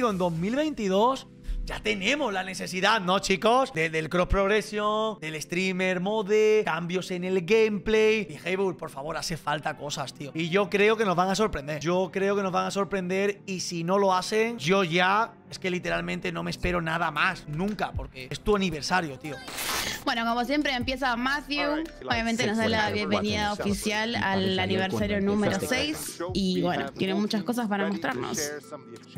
digo, en 2022 ya tenemos la necesidad, ¿no, chicos? Del cross progression, del streamer mode, cambios en el gameplay. Y Heybull, por favor, hace falta cosas, tío. Y yo creo que nos van a sorprender. Yo creo que nos van a sorprender. Y si no lo hacen, yo ya... Es que literalmente no me espero nada más, nunca, porque es tu aniversario, tío. Bueno, como siempre empieza Matthew. Obviamente nos da la bienvenida oficial al aniversario número 6. Y bueno, tiene muchas cosas para mostrarnos.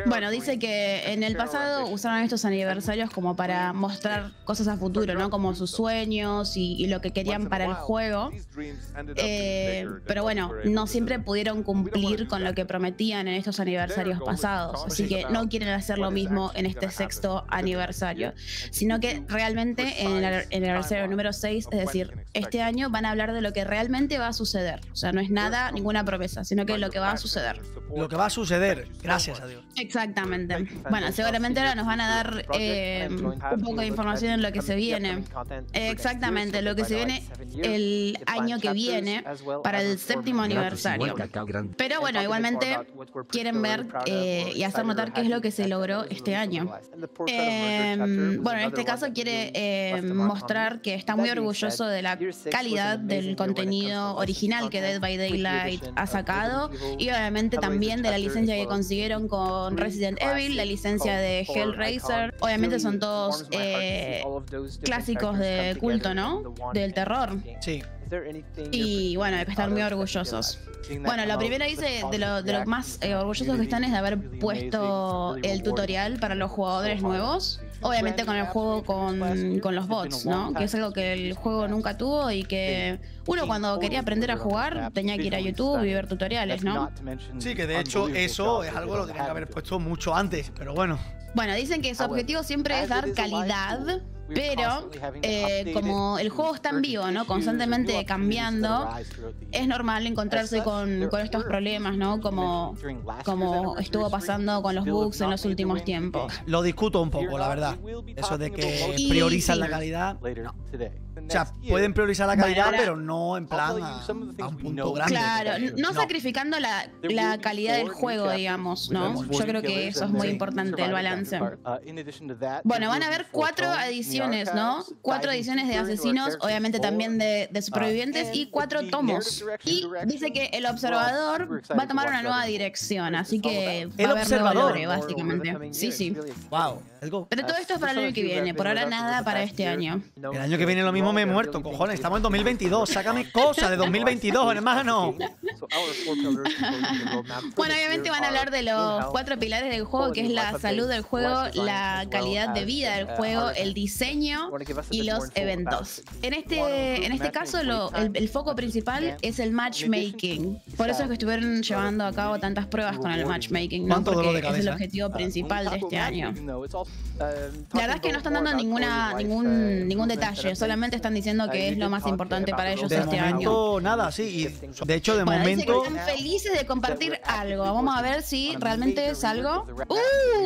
Bueno, dice que en el pasado usaron estos aniversarios como para mostrar cosas a futuro, ¿no? Como sus sueños y lo que querían para el juego. Pero bueno, no siempre pudieron cumplir con lo que prometían en estos aniversarios pasados. Así que no quieren hacer lo mismo en este sexto aniversario, sino que realmente en el aniversario número 6, es decir, este año, van a hablar de lo que realmente va a suceder. O sea, no es nada, ninguna promesa, sino que lo que va a suceder. Lo que va a suceder, gracias a Dios. Exactamente. Bueno, seguramente ahora nos van a dar un poco de información en lo que se viene. Exactamente, lo que se viene el año que viene para el séptimo aniversario. Pero bueno, igualmente quieren ver y hacer notar qué es lo que se logró este año. Bueno, en este caso quiere mostrar que está muy orgulloso de la calidad del contenido original que Dead by Daylight ha sacado, y obviamente también de la licencia que consiguieron con Resident Evil, la licencia de Hellraiser. Obviamente son todos clásicos de culto, ¿no? Del terror. Sí. Y bueno, hay que estar muy orgullosos. Bueno, lo primero dice de lo más orgullosos que están es de haber puesto el tutorial para los jugadores nuevos. Obviamente con el juego con los bots, ¿no? Que es algo que el juego nunca tuvo y que uno cuando quería aprender a jugar tenía que ir a YouTube y ver tutoriales, ¿no? Sí, que de hecho eso es algo que lo tenían que haber puesto mucho antes, pero bueno. Bueno, dicen que su objetivo siempre es dar calidad. Pero como el juego está en vivo, ¿no? Constantemente cambiando, es normal encontrarse con estos problemas, ¿no? Como estuvo pasando con los bugs en los últimos tiempos. Lo discuto un poco, la verdad. Eso de que priorizan la calidad. No. O sea, pueden priorizar la calidad, bueno, pero no en plan a un punto grande. Claro, no sacrificando la calidad del juego, digamos, ¿no? Yo creo que eso es muy importante, el balance. Bueno, van a haber 4 ediciones, ¿no? 4 ediciones de asesinos, obviamente también de supervivientes, y 4 tomos. Y dice que el observador va a tomar una nueva dirección, así que va a haber nuevo lore, básicamente. Sí, sí. Wow. Pero todo esto es para el año que viene, por ahora nada para este año. El año que viene lo mismo me he muerto, cojones, estamos en 2022, sácame cosas de 2022, hermano. Bueno, obviamente van a hablar de los 4 pilares del juego, que es la salud del juego, la calidad de vida del juego, el diseño y los eventos. En este caso, el foco principal es el matchmaking. Por eso es que estuvieron llevando a cabo tantas pruebas con el matchmaking, ¿no? Porque es el objetivo principal de este año. La verdad es que no están dando ningún detalle, solamente están diciendo que es lo más importante para ellos este año. Nada, sí, y de hecho de momento están felices de compartir algo. Vamos a ver si realmente es algo.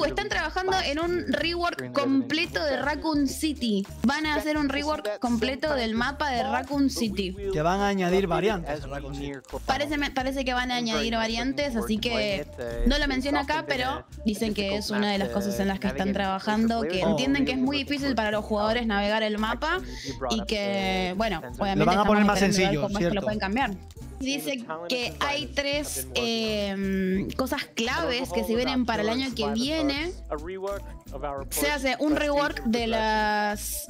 Están trabajando en un rework completo de Raccoon City. Van a hacer un rework completo del mapa de Raccoon City. Que van a añadir variantes. Parece que van a añadir variantes, así que no lo menciona acá, pero dicen que es una de las cosas en las que están trabajando, que entienden que es muy difícil para los jugadores navegar el mapa y que, bueno, obviamente lo van a poner más sencillo, ¿cierto? Es que lo pueden cambiar. Dice que hay 3 cosas claves que se vienen para el año que viene. Se hace un rework de las...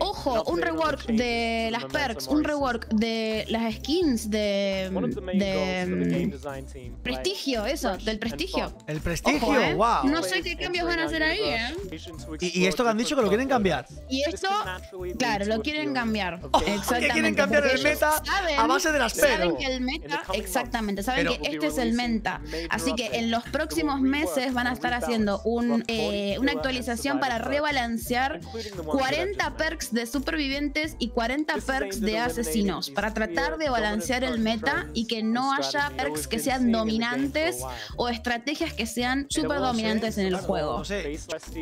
¡Ojo! Un rework de las perks, un rework de las skins de prestigio, eso, del prestigio. El prestigio, ojo, ¿eh? Wow. No sé qué cambios van a hacer ahí, ¿eh? Y esto que han dicho que lo quieren cambiar. Y esto, claro, lo quieren cambiar. Oh, exactamente. Que quieren cambiar el meta a base de las perks. El meta, exactamente, saben que este es el meta, así que en los próximos meses van a estar haciendo una actualización para rebalancear 40 perks de supervivientes y 40 perks de asesinos, para tratar de balancear el meta y que no haya perks que sean dominantes o estrategias que sean super dominantes en el juego.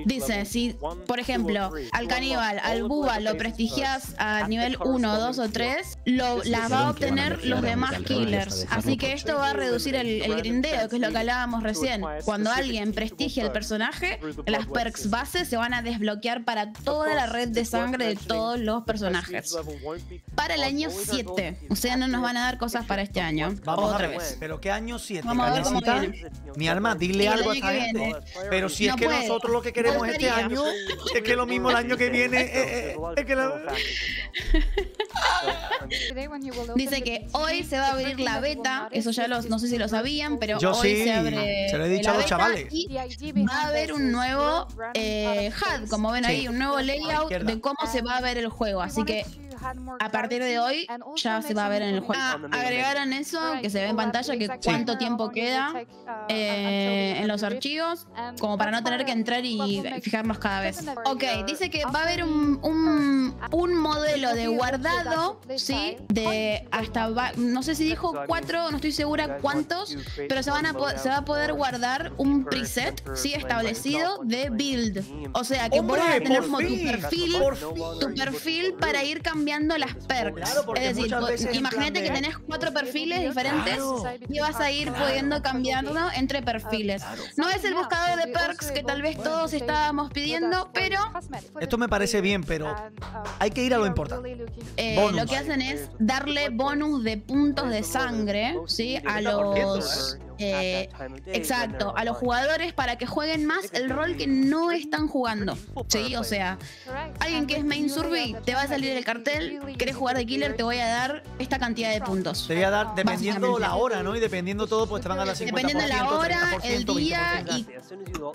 Dice, si por ejemplo al caníbal, al bubba lo prestigias a nivel 1, 2 o 3, las va a obtener los demás más killers. Así que esto va a reducir el grindeo, que es lo que hablábamos recién. Cuando alguien prestigia el personaje, las perks base se van a desbloquear para toda la red de sangre de todos los personajes. Para el año 7. O sea, no nos van a dar cosas para este año. Vamos otra vez. ¿Pero qué año 7? Vamos a ver cómo viene. Mi alma, dile algo a esta gente. Pero si es que nosotros lo que queremos este año, es que lo mismo el año que viene. Es que la... Dice que hoy se va a abrir la beta. Eso ya los, no sé si lo sabían, pero yo hoy sí, se abre. Se lo he dicho a los chavales. Y va a haber un nuevo HUD, como ven ahí, un nuevo layout de cómo se va a ver el juego. Así que a partir de hoy ya se va a ver en el juego. Agregaron eso, que se ve en pantalla, que cuánto tiempo queda en los archivos, como para no tener que entrar y fijarnos cada vez. Ok, dice que va a haber un modelo de guardado, ¿sí? De hasta, no sé si dijo 4, no estoy segura cuántos, pero se va a poder guardar un preset, ¿sí? Establecido de build. O sea, que vos vas a tener como tu perfil para ir cambiando las perks. Claro, es decir, imagínate que tenés 4 perfiles diferentes, claro, y vas a ir pudiendo cambiarlo entre perfiles. Claro. No es el buscador de perks que tal vez todos estábamos pidiendo, pero... Esto me parece bien, pero hay que ir a lo importante. Lo que hacen es darle bonus de puntos de sangre, ¿sí? A los... exacto, a los jugadores para que jueguen más el rol que no están jugando, ¿sí? O sea, alguien que es main survey, te va a salir el cartel, querés jugar de killer, te voy a dar esta cantidad de puntos. Te voy a dar, dependiendo la hora, ¿no? Y dependiendo todo, pues te van a dar 50%, dependiendo la hora, el día y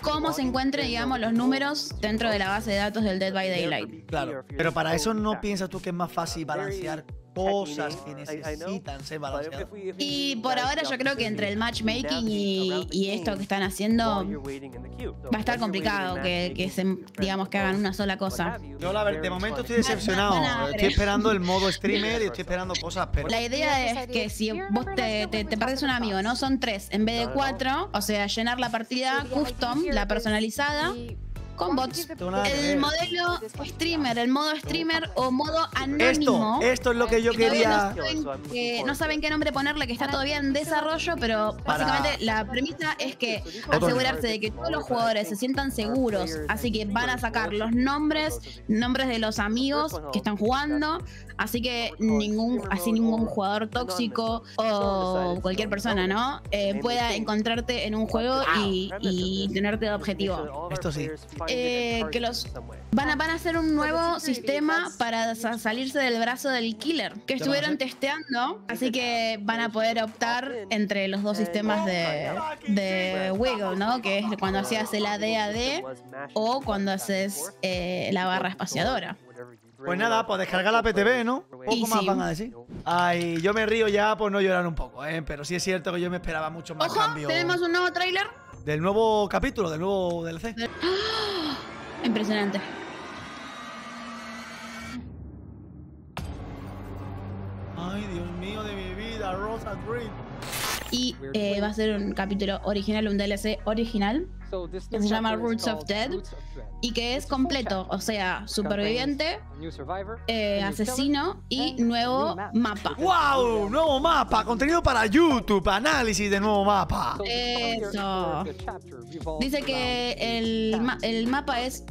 cómo se encuentren, digamos, los números dentro de la base de datos del Dead by Daylight. Claro, pero para eso no piensas tú que es más fácil balancear cosas que necesitan ser balanceadas. Y por ahora yo creo que entre el matchmaking y esto que están haciendo va a estar complicado que se, digamos, que hagan una sola cosa. Yo de momento estoy decepcionado. Estoy esperando el modo streamer y estoy esperando cosas, pero... La idea es que si vos te perdés un amigo, ¿no? Son 3 en vez de 4, o sea, llenar la partida custom, la personalizada, con bots. El modelo streamer, el modo streamer o modo anónimo. Esto es lo que yo quería. No saben qué nombre ponerle, que está todavía en desarrollo, pero básicamente la premisa es que asegurarse de que todos los jugadores se sientan seguros. Así que van a sacar los nombres de los amigos que están jugando. Así que ningún jugador tóxico o cualquier persona, ¿no? Pueda encontrarte en un juego y tenerte de objetivo. Esto sí. Que los van a hacer un nuevo sistema para salirse del brazo del killer que estuvieron testeando, así que van a poder optar entre los dos sistemas de wiggle, ¿no? Que es cuando hacías el AD-AD o cuando haces la barra espaciadora. Pues nada, pues descargar la PTB, ¿no? Poco más van a decir. Ay, yo me río ya por no llorar un poco, ¿eh? Pero sí es cierto que yo me esperaba mucho más cambio. Tenemos un nuevo tráiler del nuevo capítulo, del nuevo DLC. ¡Oh! Impresionante. Ay, Dios mío de mi vida, Rosa Dream. Y va a ser un capítulo original, un DLC original, que se llama Roots of Dread, y que es completo, o sea, superviviente, asesino y nuevo mapa. ¡Wow! ¡Nuevo mapa! Contenido para YouTube, análisis de nuevo mapa. Eso. Dice que el mapa es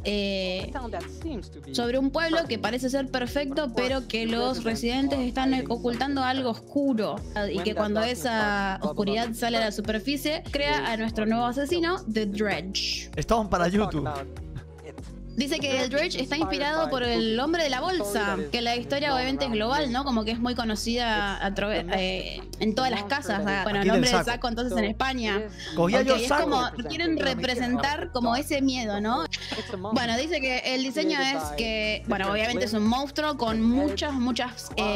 sobre un pueblo que parece ser perfecto, pero que los residentes están ocultando algo oscuro, y que cuando esa oscuridad sale a la superficie, crea a nuestro nuevo asesino, The Dredge. Estamos para YouTube. Dice que el Dredge está inspirado por el hombre de la bolsa, que la historia obviamente es global, ¿no? Como que es muy conocida en todas las casas, bueno, el hombre del saco entonces en España. Cogía yo saco. Es como, quieren representar como ese miedo, ¿no? Bueno, dice que el diseño es que, bueno, obviamente es un monstruo con muchas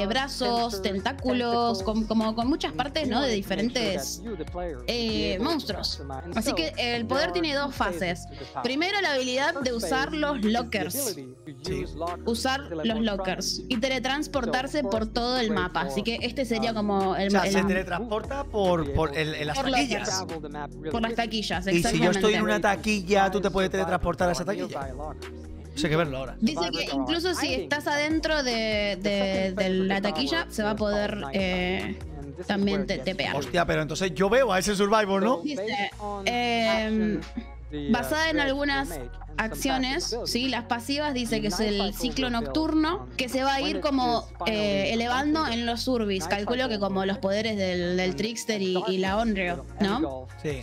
brazos, tentáculos, como con muchas partes, ¿no? De diferentes monstruos. Así que el poder tiene dos fases. Primero, la habilidad de usar los lockers. Sí. Usar los lockers y teletransportarse por todo el mapa. Así que este sería como el... O sea, se teletransporta por las taquillas. Por las taquillas, exactamente. Y si yo estoy en una taquilla, tú te puedes teletransportar a esa taquilla. Hay que verlo ahora. Dice que incluso si estás adentro de la taquilla, se va a poder también te pegan. Hostia, pero entonces yo veo a ese Survivor, ¿no? Basada en algunas acciones, sí, las pasivas, dice que es el ciclo nocturno, que se va a ir como elevando en los Urbis. Calculo que como los poderes del Trickster y la Onryo, ¿no? Sí.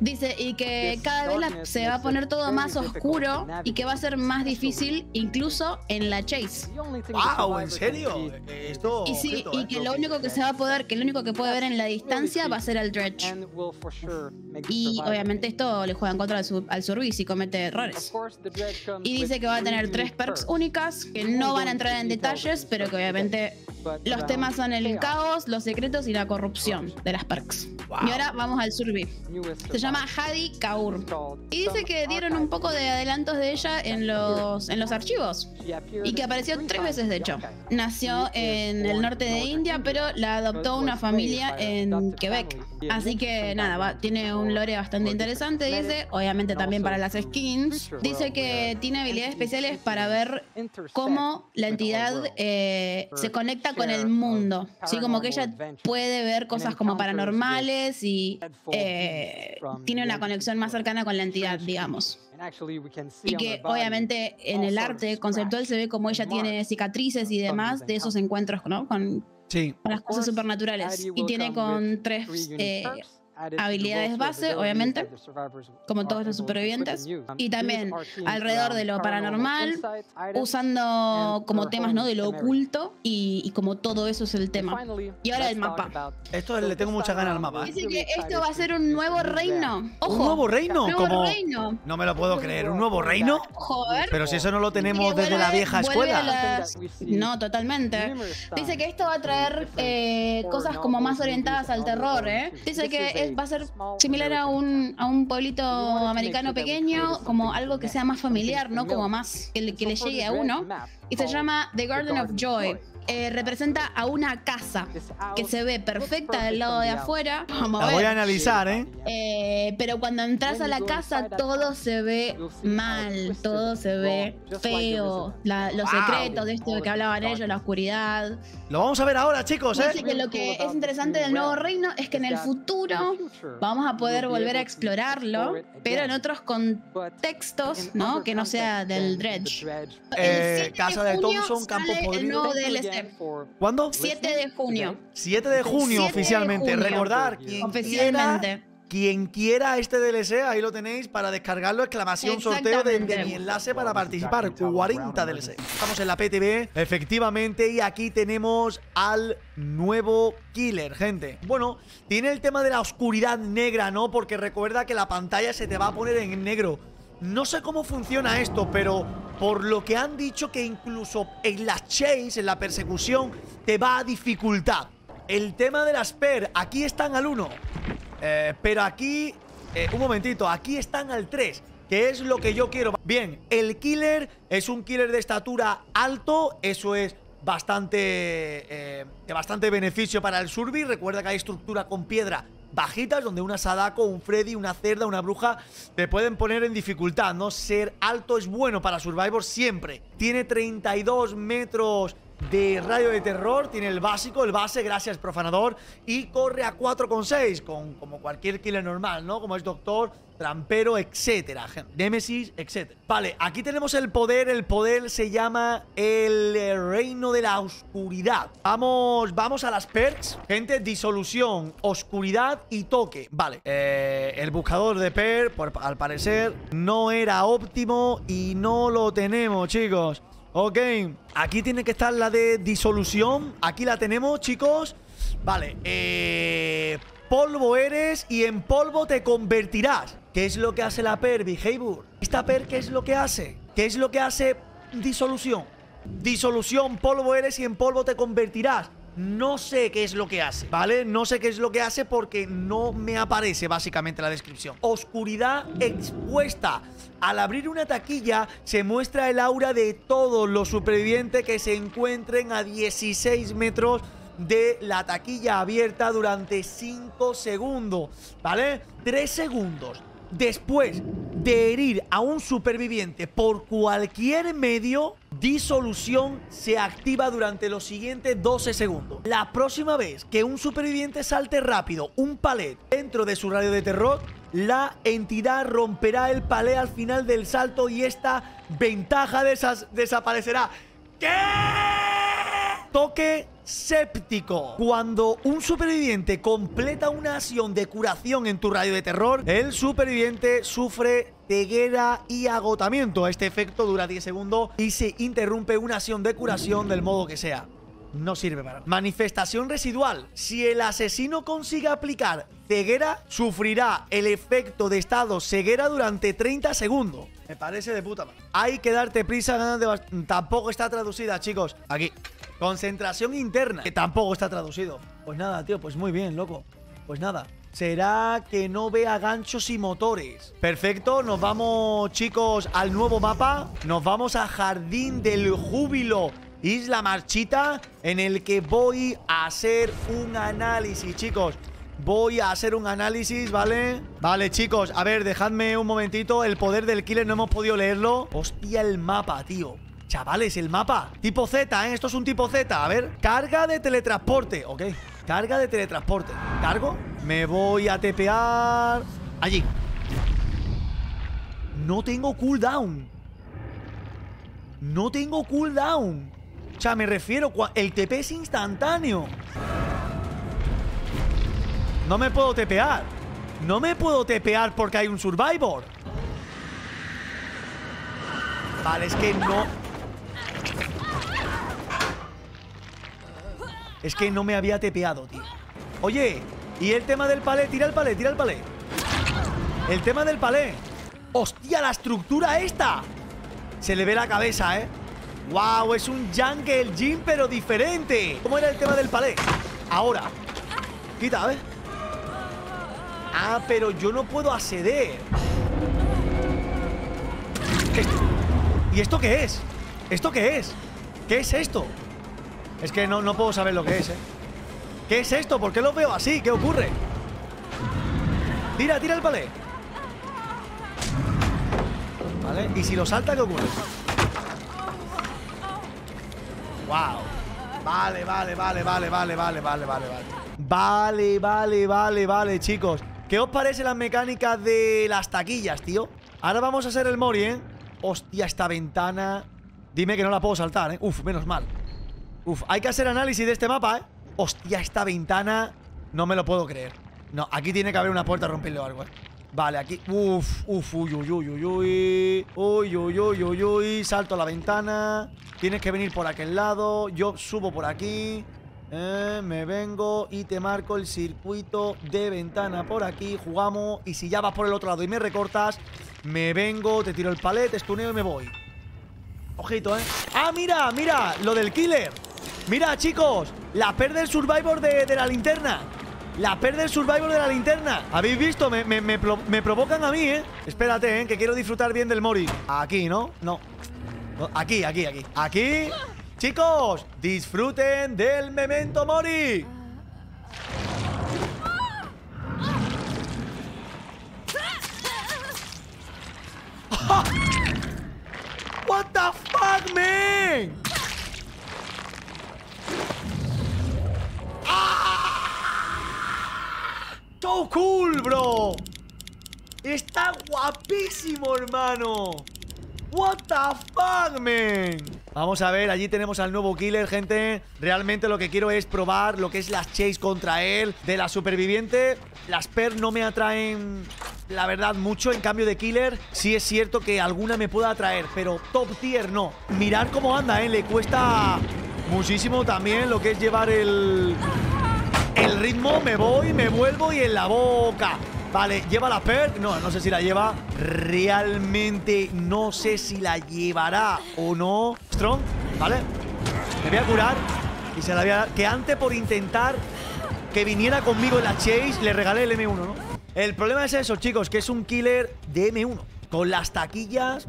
Dice, y que cada vez se va a poner todo más oscuro y que va a ser más difícil incluso en la chase. ¡Wow! ¿En serio? Esto, y sí, y que lo único que se va a poder, que lo único que puede ver en la distancia va a ser el Dredge. Y obviamente esto le juega en contra al Survis y comete errores. Y dice que va a tener 3 perks únicas, que no van a entrar en detalles, pero que obviamente los temas son el caos, los secretos y la corrupción de las perks. Wow. Y ahora vamos al Survis. Se llama Hadi Kaur. Y dice que dieron un poco de adelantos de ella en los archivos. Y que apareció 3 veces, de hecho. Nació en el norte de India, pero la adoptó una familia en Quebec. Así que nada, tiene un lore bastante interesante, dice. Obviamente también para las skins. Dice que tiene habilidades especiales para ver cómo la entidad se conecta con el mundo. Así como que ella puede ver cosas como paranormales y tiene una conexión más cercana con la entidad, digamos. Y que obviamente en el arte conceptual se ve como ella tiene cicatrices y demás de esos encuentros, ¿no? Con las cosas supernaturales. Y tiene con 3 habilidades base, obviamente, como todos los supervivientes. Y también alrededor de lo paranormal, usando como temas, ¿no?, de lo oculto y como todo eso es el tema. Y ahora el mapa. Esto le tengo muchas ganas al mapa. Dice que esto va a ser un nuevo reino. Ojo, ¿un nuevo reino? No me lo puedo creer. ¿Un nuevo reino? Ojo, a ver. Pero si eso no lo tenemos desde la vieja escuela. No, totalmente. Dice que esto va a traer cosas como más orientadas al terror, ¿eh? Dice que va a ser similar a un pueblito americano pequeño, como algo que sea más familiar, ¿no? Como más que le llegue a uno. Y se llama The Garden of Joy. Representa a una casa que se ve perfecta del lado de afuera. Vamos a ver. La voy a analizar, ¿eh? Pero cuando entras a la casa todo se ve mal, todo se ve feo. Los secretos de esto que hablaban ellos, la oscuridad. Lo vamos a ver ahora, chicos, ¿eh? Dice que lo que es interesante del nuevo reino es que en el futuro vamos a poder volver a explorarlo, pero en otros contextos, ¿no? Que no sea del Dredge. Casa de Thompson, Campo Podrido. ¿Cuándo? 7 de junio. 7 de junio 7 oficialmente. De junio. Recordar, quien quiera este DLC, ahí lo tenéis para descargarlo. Exclamación sorteo de mi enlace para participar. 40 DLC. Estamos en la PTB, efectivamente, y aquí tenemos al nuevo killer, gente. Bueno, tiene el tema de la oscuridad negra, ¿no? Porque recuerda que la pantalla se te va a poner en negro. No sé cómo funciona esto, pero por lo que han dicho que incluso en la chase, en la persecución, te va a dificultar. El tema de las per, aquí están al 1. Pero aquí, un momentito, aquí están al 3, que es lo que yo quiero. Bien, el killer es un killer de estatura alto, eso es bastante, de bastante beneficio para el Survey. Recuerda que hay estructura con piedra bajitas, donde una Sadako, un Freddy, una cerda, una bruja, te pueden poner en dificultad, ¿no? Ser alto es bueno para Survivor siempre. Tiene 32 metros de radio de terror, tiene el básico, el base, gracias profanador, y corre a 4,6, como cualquier killer normal, ¿no? Como es Doctor, Trampero, etcétera, Nemesis, etcétera. Vale, aquí tenemos el poder se llama el reino de la oscuridad. Vamos a las perks, gente, disolución, oscuridad y toque. Vale, el buscador de perk, al parecer, no era óptimo y no lo tenemos, chicos. Ok, aquí tiene que estar la de disolución. Aquí la tenemos, chicos. Vale, polvo eres y en polvo te convertirás. ¿Qué es lo que hace la per, Behavior? ¿Esta per qué es lo que hace? ¿Qué es lo que hace disolución? Disolución, polvo eres y en polvo te convertirás. No sé qué es lo que hace, ¿vale? No sé qué es lo que hace porque no me aparece básicamente la descripción. Oscuridad expuesta. Al abrir una taquilla se muestra el aura de todos los supervivientes que se encuentren a 16 metros de la taquilla abierta durante 5 segundos, ¿vale? 3 segundos después de herir a un superviviente por cualquier medio, disolución se activa durante los siguientes 12 segundos. La próxima vez que un superviviente salte rápido un palet dentro de su radio de terror, la entidad romperá el palet al final del salto y esta ventaja desaparecerá. ¿Qué? Toque séptico. Cuando un superviviente completa una acción de curación en tu radio de terror, el superviviente sufre ceguera y agotamiento. Este efecto dura 10 segundos y se interrumpe una acción de curación del modo que sea. No sirve para nada. Manifestación residual. Si el asesino consigue aplicar ceguera, sufrirá el efecto de estado ceguera durante 30 segundos. Me parece de puta madre. Hay que darte prisa ganando. Tampoco está traducida, chicos. Aquí. Concentración interna. Que tampoco está traducido. Pues nada, tío. Pues muy bien, loco. Pues nada. Será que no vea ganchos y motores. Perfecto, nos vamos, chicos, al nuevo mapa. Nos vamos a Jardín del Júbilo, Isla Marchita, en el que voy a hacer un análisis, chicos. Voy a hacer un análisis, ¿vale? Vale, chicos, a ver, dejadme un momentito. El poder del killer no hemos podido leerlo. Hostia, el mapa, tío. Chavales, el mapa. Tipo Z, ¿eh? Esto es un tipo Z, a ver. Carga de teletransporte, ok. Carga de teletransporte. ¿Cargo? Me voy a tepear. Allí. No tengo cooldown. No tengo cooldown. O sea, me refiero, el TP es instantáneo. No me puedo tepear. No me puedo tepear porque hay un survivor. Vale, es que no. Es que no me había tepeado, tío. Oye, y el tema del palet. Tira el palet, tira el palet. El tema del palet. ¡Hostia, la estructura esta! Se le ve la cabeza, ¿eh? ¡Wow! Es un Jungle Gym, pero diferente. ¿Cómo era el tema del palé? Ahora. Quita, a ver. Ah, pero yo no puedo acceder. ¿Esto? ¿Y esto qué es? ¿Esto qué es? ¿Qué es esto? Es que no puedo saber lo que es, ¿eh? ¿Qué es esto? ¿Por qué lo veo así? ¿Qué ocurre? Tira, tira el palé. Vale. ¿Y si lo salta, qué ocurre? Wow. Vale, chicos. ¿Qué os parece las mecánicas de las taquillas, tío? Ahora vamos a hacer el Mori, ¿eh? Hostia, esta ventana. Dime que no la puedo saltar, ¿eh? Uf, menos mal. Uf, hay que hacer análisis de este mapa, ¿eh? Hostia, esta ventana. No me lo puedo creer. No, aquí tiene que haber una puerta a romperle o algo, ¿eh? Vale, aquí. Uy. Salto a la ventana. Tienes que venir por aquel lado. Yo subo por aquí. Me vengo y te marco el circuito de ventana por aquí. Jugamos. Y si ya vas por el otro lado y me recortas, me vengo, te tiro el palet, estuneo y me voy. Ojito, ¿eh? ¡Ah, mira, mira! Lo del killer. Mira, chicos. La pérdida del survivor de la linterna. La pérdida del survivor de la linterna. ¿Habéis visto? Me provocan a mí, ¿eh? Espérate, ¿eh? Que quiero disfrutar bien del Mori. Aquí, ¿no? No. Aquí. Aquí. Chicos, disfruten del Memento Mori. What the fuck, man. So cool, bro. Está guapísimo, hermano. What the fuck, man. Vamos a ver, allí tenemos al nuevo killer, gente. Realmente lo que quiero es probar lo que es las chase contra él. De la superviviente, las per no me atraen, la verdad, mucho. En cambio de killer, sí es cierto que alguna me pueda atraer, pero top tier no. Mirad cómo anda, le cuesta muchísimo también lo que es llevar el ritmo. Me voy, me vuelvo y en la boca. Vale, ¿lleva la perk? No, no sé si la lleva. Realmente no sé si la llevará o no. Strong, ¿vale? Me voy a curar y se la voy a dar. Que antes por intentar que viniera conmigo en la chase, le regalé el M1, ¿no? El problema es eso, chicos, que es un killer de M1. Con las taquillas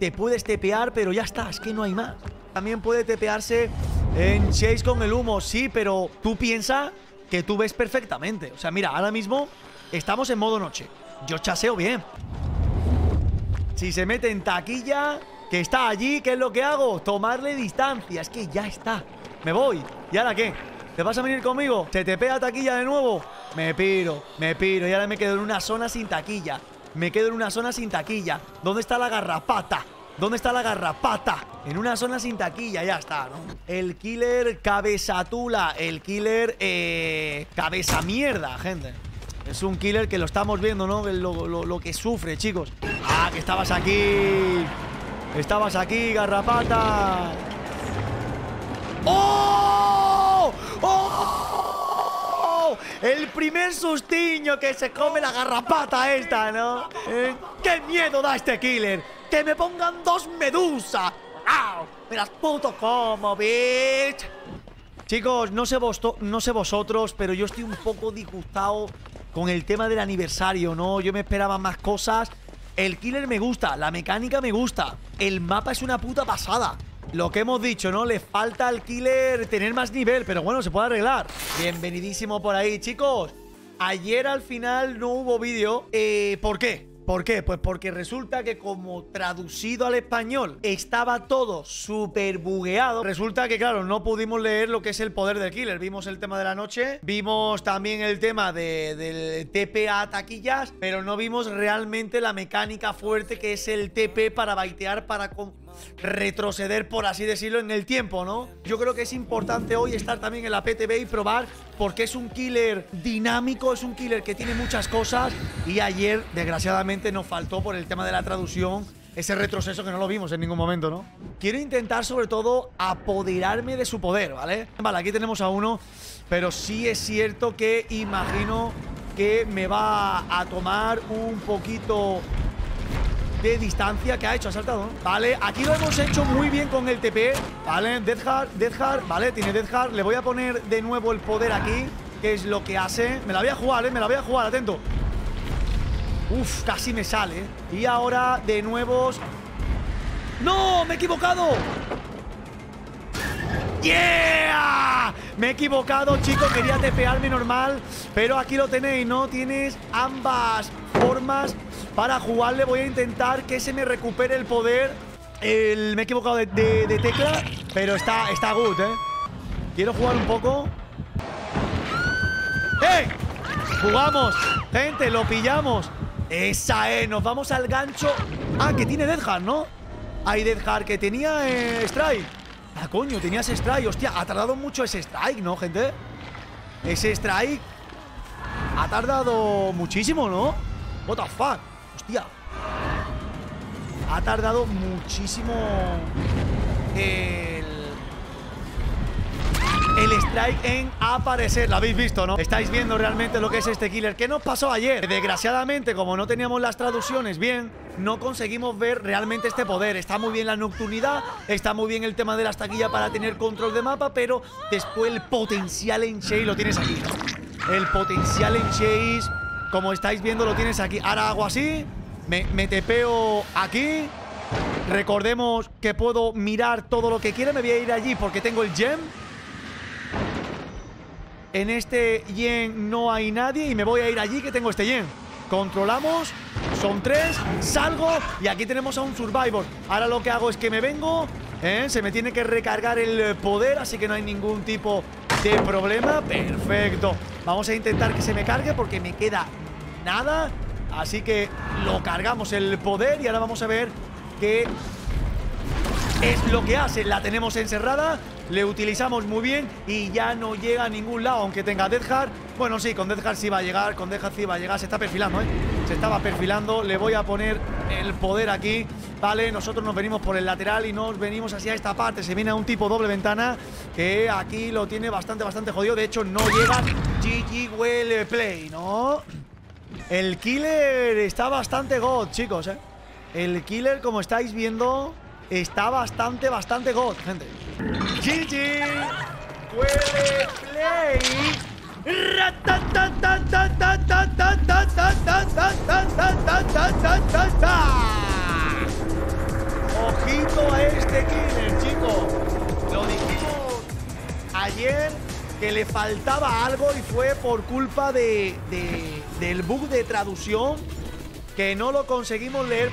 te puedes tepear, pero ya está, es que no hay más. También puede tepearse en chase con el humo, sí, pero tú piensa que tú ves perfectamente. O sea, mira, ahora mismo estamos en modo noche. Yo chaseo bien. Si se mete en taquilla, que está allí, ¿qué es lo que hago? Tomarle distancia, es que ya está. Me voy, ¿y ahora qué? ¿Te vas a venir conmigo? ¿Se te pega taquilla de nuevo? Me piro, y ahora me quedo en una zona sin taquilla. ¿Dónde está la garrapata? En una zona sin taquilla, ya está, ¿no? El killer cabezatula, el killer cabeza mierda, gente. Es un killer que lo estamos viendo, ¿no? Lo que sufre, chicos. ¡Ah, que estabas aquí! ¡Estabas aquí, garrapata! ¡Oh! ¡Oh! El primer sustiño que se come la garrapata esta, ¿no? ¡Qué miedo da este killer! ¡Que me pongan dos medusas! ¡Au! ¡Me las puto como, bitch! Chicos, no sé vosotros, pero yo estoy un poco disgustado con el tema del aniversario, ¿no? Yo me esperaba más cosas. El killer me gusta, la mecánica me gusta, el mapa es una puta pasada. Lo que hemos dicho, ¿no? Le falta al killer tener más nivel, pero bueno, se puede arreglar. Bienvenidísimo por ahí, chicos. Ayer al final no hubo vídeo. ¿Por qué? Pues porque resulta que como traducido al español estaba todo súper bugueado. Resulta que, claro, no pudimos leer lo que es el poder del killer. Vimos el tema de la noche, vimos también el tema del TP a taquillas, pero no vimos realmente la mecánica fuerte que es el TP para baitear, para retroceder, por así decirlo, en el tiempo, ¿no? Yo creo que es importante hoy estar también en la PTB y probar, porque es un killer dinámico, es un killer que tiene muchas cosas, y ayer, desgraciadamente, nos faltó por el tema de la traducción ese retroceso que no lo vimos en ningún momento, ¿no? Quiero intentar, sobre todo, apoderarme de su poder, ¿vale? Vale, aquí tenemos a uno, pero sí es cierto que imagino que me va a tomar un poquito de distancia. Que ha hecho, ha saltado, ¿no? Vale, aquí lo hemos hecho muy bien con el TP, ¿vale? Death Heart, vale, tiene Death Heart. Le voy a poner de nuevo el poder aquí, que es lo que hace. Me la voy a jugar, ¿eh? Me la voy a jugar, atento. Uf, casi me sale. Y ahora de nuevos. ¡No! ¡Me he equivocado! ¡Yeah! Me he equivocado, chicos. Quería TParme normal, pero aquí lo tenéis, ¿no? Tienes ambas formas para jugarle. Voy a intentar que se me recupere el poder. Me he equivocado de tecla, pero está good, ¿eh? Quiero jugar un poco. ¡Eh! Jugamos, gente, lo pillamos. Esa es, nos vamos al gancho. Ah, que tiene Death Heart, ¿no? Hay Death Heart, que tenía Strike. Ah, coño, tenías Strike. Hostia, ha tardado mucho ese Strike, ¿no, gente? Ese Strike ha tardado muchísimo, ¿no? What the fuck. Hostia, ha tardado muchísimo el strike en aparecer. Lo habéis visto, ¿no? Estáis viendo realmente lo que es este killer. ¿Qué nos pasó ayer? Desgraciadamente, como no teníamos las traducciones bien, no conseguimos ver realmente este poder. Está muy bien la nocturnidad, está muy bien el tema de las taquillas para tener control de mapa, pero después el potencial en chase lo tienes aquí, ¿no? El potencial en chase, como estáis viendo, lo tienes aquí. Ahora hago así, me tepeo aquí. Recordemos que puedo mirar todo lo que quiera. Me voy a ir allí porque tengo el gem. En este yen no hay nadie y me voy a ir allí que tengo este yen. Controlamos, son tres, salgo y aquí tenemos a un survivor. Ahora lo que hago es que me vengo, se me tiene que recargar el poder, así que no hay ningún tipo de problema. Perfecto, vamos a intentar que se me cargue porque me queda nada. Así que lo cargamos el poder y ahora vamos a ver qué es lo que hace. La tenemos encerrada. Le utilizamos muy bien y ya no llega a ningún lado, aunque tenga Death Heart. Bueno, sí, con Death Heart sí va a llegar, se está perfilando, ¿eh? Se estaba perfilando. Le voy a poner el poder aquí, ¿vale? Nosotros nos venimos por el lateral y nos venimos hacia esta parte. Se viene a un tipo doble ventana que aquí lo tiene bastante jodido. De hecho, no llega. GG, well play, ¿no? El killer está bastante god, chicos, ¿eh? El killer, como estáis viendo, está bastante god, gente. GG, huele play. Ojito a este killer, chicos. Lo dijimos ayer que le faltaba algo y fue por culpa del bug de traducción que no lo conseguimos leer.